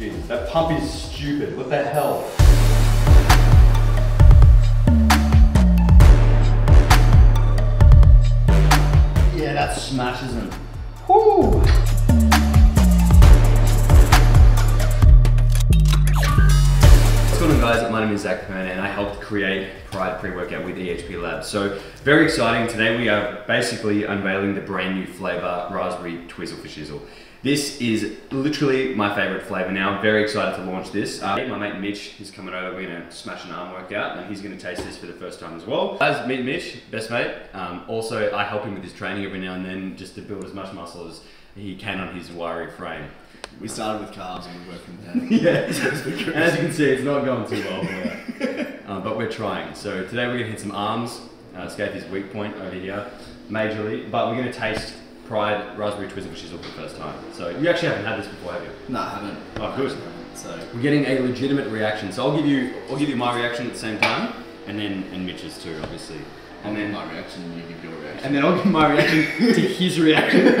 Jeez, that pump is stupid. What the hell? Yeah, that smashes him. Woo! What's going on, guys? My name is Zach Perna and I helped create Pride Pre-Workout with EHP Labs. So very exciting. Today we are basically unveiling the brand new flavor, Raspberry Twizzle for Shizzle. This is literally my favorite flavor now. I'm very excited to launch this. My mate Mitch is coming over. We're gonna smash an arm workout and he's gonna taste this for the first time as well. Guys, meet Mitch, best mate. Also, I help him with his training every now and then just to build as much muscle as he can on his wiry frame. We started with carbs and we worked from there. Yeah, as you can see, it's not going too well, but we're trying. So today we're gonna hit some arms, escape his weak point over here, majorly, but we're gonna taste Pride Raspberry Twizzle for Shizzle for the first time. So you actually haven't had this before, have you? No, I haven't. Oh, good. So we're getting a legitimate reaction. So I'll give you my reaction at the same time, and Mitch's too, obviously. And then my reaction, and you give your reaction. And then I'll give my reaction to his reaction, and it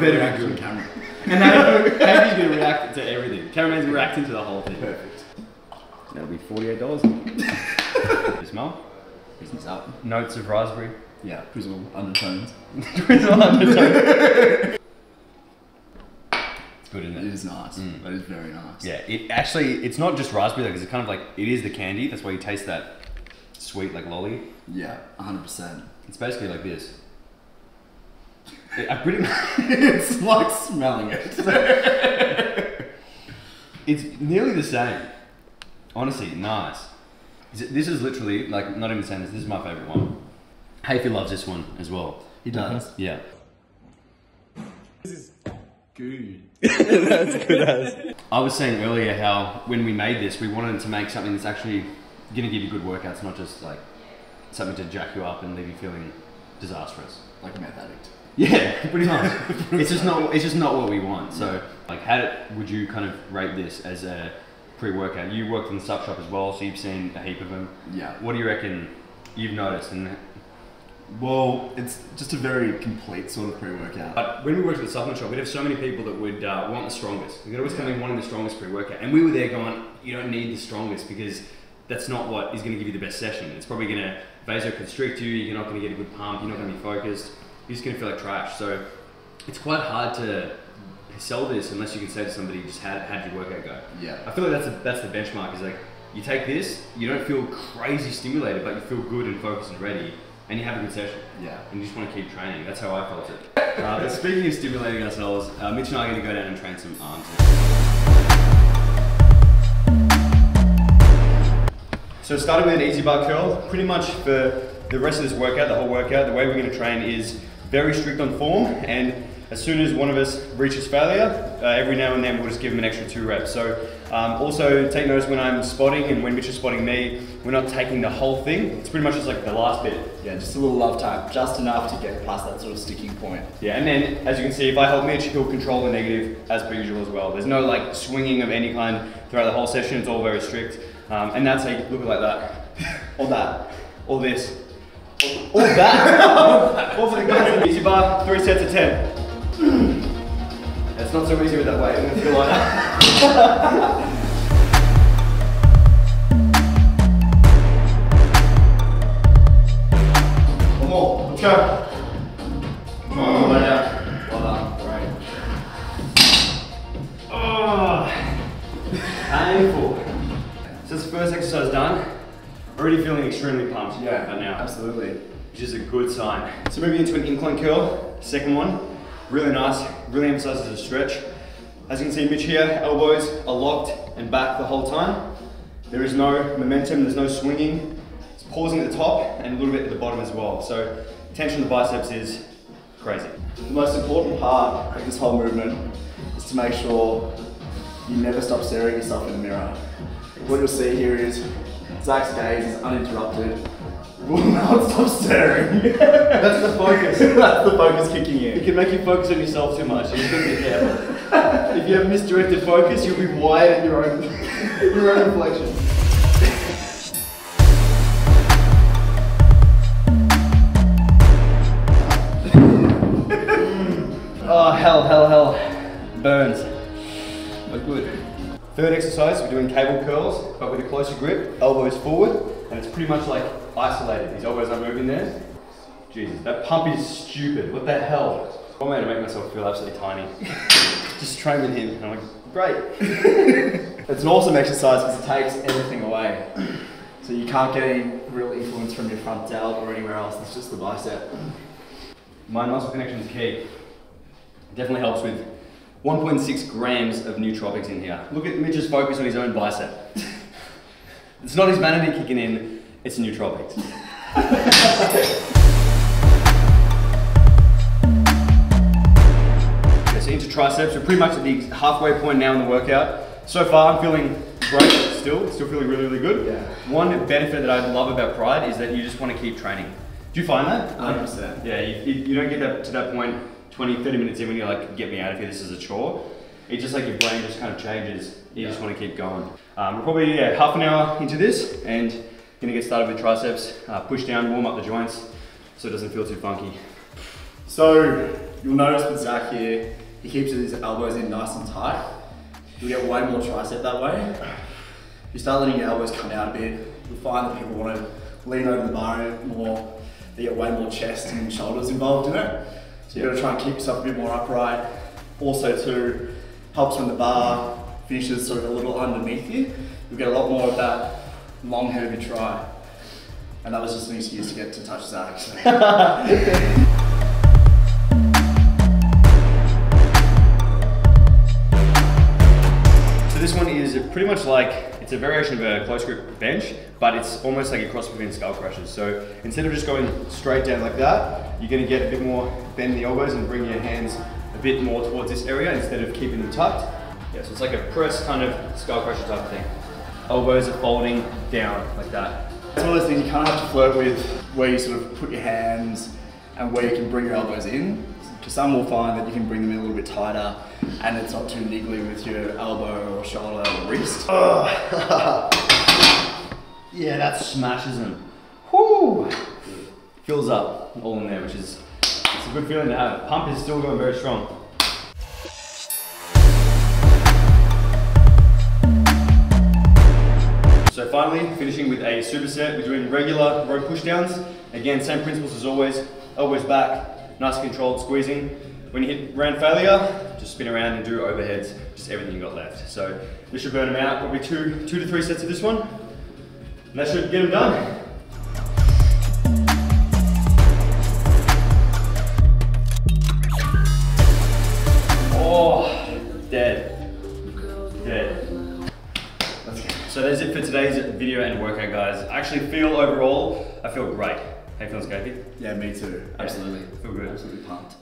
better be good. Camera. And Cameron's gonna react to everything. Cameron's reacting to the whole thing. Perfect. That'll be $48. You smell? Business up. Notes of raspberry. Yeah, drizzle undertones. Drizzle undertones. It's good, isn't it? It is nice. It is very nice. Yeah, it actually, it's not just raspberry though, because it's kind of like, it is the candy. That's why you taste that sweet like lolly. Yeah, 100%. It's basically like this. I pretty much it's like smelling it. It's nearly the same. Honestly, nice. This is literally, like, not even saying this, this is my favourite one. Hafey loves this one as well. He does? Yeah. This is good. That's good ass. I was saying earlier how, when we made this, we wanted to make something that's actually going to give you good workouts, not just, like, something to jack you up and leave you feeling disastrous. Like a meth addict. Yeah, pretty much. It's just not what we want. So, like, would you kind of rate this as a pre-workout? You worked in the stuff shop as well, so you've seen a heap of them. Yeah. What do you reckon you've noticed? And well, it's just a very complete sort of pre-workout. But when we worked at the supplement shop, we'd have so many people that would want the strongest. They'd always come in wanting the strongest pre-workout, and we were there going, "You don't need the strongest because that's not what is going to give you the best session. It's probably going to vasoconstrict you. You're not going to get a good pump. You're not going to be focused." You're just going to feel like trash. So it's quite hard to sell this unless you can say to somebody, just how'd your workout go? Yeah. I feel like that's the benchmark, is like, you take this, you don't feel crazy stimulated, but you feel good and focused and ready, and you have a good session. Yeah. And you just want to keep training. That's how I felt it. But speaking of stimulating ourselves, Mitch and I are going to go down and train some arms. So starting with an easy bar curl, pretty much for the rest of this workout, the whole workout, the way we're going to train is very strict on form, and as soon as one of us reaches failure, every now and then we'll just give them an extra 2 reps. So also take notice when I'm spotting and when Mitch is spotting me, we're not taking the whole thing. It's pretty much just like the last bit. Yeah, just a little love tap, just enough to get past that sort of sticking point. Yeah, and then as you can see, if I help Mitch, he'll control the negative as per usual as well. There's no like swinging of any kind throughout the whole session. It's all very strict, and that's how you look like that, or that, or this. All that. All for the guys. Easy bar, 3 sets of 10. It's not so easy with that weight. I'm gonna feel like that. One more. Let's go. Come on, lay down. Well done. Great. Oh, painful. So this first exercise done. Already feeling extremely pumped. Yeah, right now. Absolutely. Which is a good sign. So moving into an incline curl, second one. Really nice, really emphasizes the stretch. As you can see, Mitch here, elbows are locked and back the whole time. There is no momentum, there's no swinging. It's pausing at the top and a little bit at the bottom as well. So tension in the biceps is crazy. The most important part of this whole movement is to make sure you never stop staring yourself in the mirror. What you'll see here is Zach's gaze is uninterrupted. Will not stop staring. That's the focus. That's the focus kicking in. It can make you focus on yourself too much. You couldn't be careful. If you have misdirected focus, you'll be wired at your own reflection. Oh, hell. Burns. good. Third exercise, we're doing cable curls, but with a closer grip, elbows forward, and it's pretty much like isolated. These elbows aren't moving there. Jesus, that pump is stupid. What the hell? I'm going to make myself feel absolutely tiny. Just train with him, and I'm like, great. It's an awesome exercise because it takes everything away. So you can't get any real influence from your front delt or anywhere else. It's just the bicep. My muscle connection is key. It definitely helps with 1.6 grams of nootropics in here. Look at Mitch's focus on his own bicep. It's not his vanity kicking in, it's nootropics. So into triceps, we're pretty much at the halfway point now in the workout. So far I'm feeling great still feeling really, really good. Yeah. One benefit that I love about Pride is that you just want to keep training. Do you find that? 100%. Yeah, you don't get that to that point 20, 30 minutes in when you're like, get me out of here, this is a chore. It's just like your brain just kind of changes. You just want to keep going. We're probably half an hour into this and gonna get started with triceps. Push down, warm up the joints so it doesn't feel too funky. So you'll notice with Zach here, he keeps his elbows in nice and tight. You'll get way more tricep that way. You start letting your elbows come out a bit, you'll find that people want to lean over the bar more. They get way more chest and shoulders involved in it. So you've got to try and keep yourself a bit more upright. Also too, helps when the bar finishes sort of a little underneath you. You'll get a lot more of that long, heavy try. And that was just an excuse to get to touch Zach. So. This one is pretty much like, it's a variation of a close grip bench, but it's almost like a cross between skull crushers. So instead of just going straight down like that, you're gonna get a bit more bend in the elbows and bring your hands a bit more towards this area instead of keeping them tucked. Yeah, so it's like a press kind of skull crusher type thing. Elbows are folding down like that. It's one of those things you kind of have to flirt with, where you sort of put your hands and where you can bring your elbows in. Some will find that you can bring them in a little bit tighter and it's not too niggly with your elbow or shoulder or wrist. Oh. Yeah, that smashes them. Woo! Fills up all in there, which is a good feeling to have. Pump is still going very strong. So finally, finishing with a superset. We're doing regular row pushdowns. Again, same principles as always. Elbows back. Nice controlled squeezing. When you hit round failure, just spin around and do overheads, just everything you got left. So this should burn them out, probably two to three sets of this one. And that should get them done. Oh, dead. So that's it for today's video and workout, guys. I actually feel overall, I feel great. How you feeling, Scapey? Yeah, me too. Absolutely. Yeah, feel good. Absolutely pumped.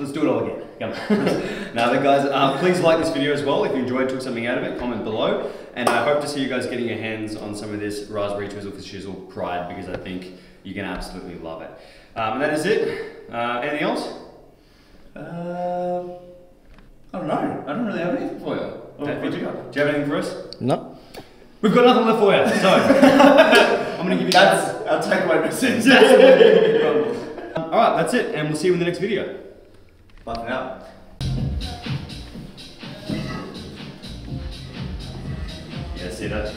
Let's do it all again. Come on. Now then, guys, please like this video as well. If you enjoyed, took something out of it, comment below. And I hope to see you guys getting your hands on some of this Raspberry Twizzle for Shizzle Pride, because I think you're going to absolutely love it. And that is it. Anything else? I don't know. I don't really have anything for you. Okay, do you have anything for us? No. We've got nothing left for you, so. I'm going to give you that. That's our takeaway message. Alright, that's it, and we'll see you in the next video. Bye for now. Yeah, see that?